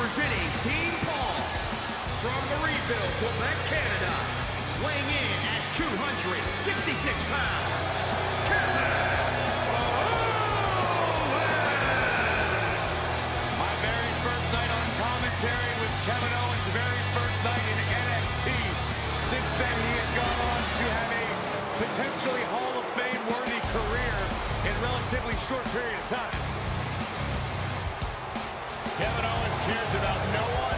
representing Team Paul, from Marieville, Quebec, Canada, weighing in at 266 pounds, Kevin Owens! My very first night on commentary with Kevin Owens, very first night in NXT. Since then, he has gone on to have a potentially Hall of Fame-worthy career in a relatively short period of time. Kevin Owens cares about no one.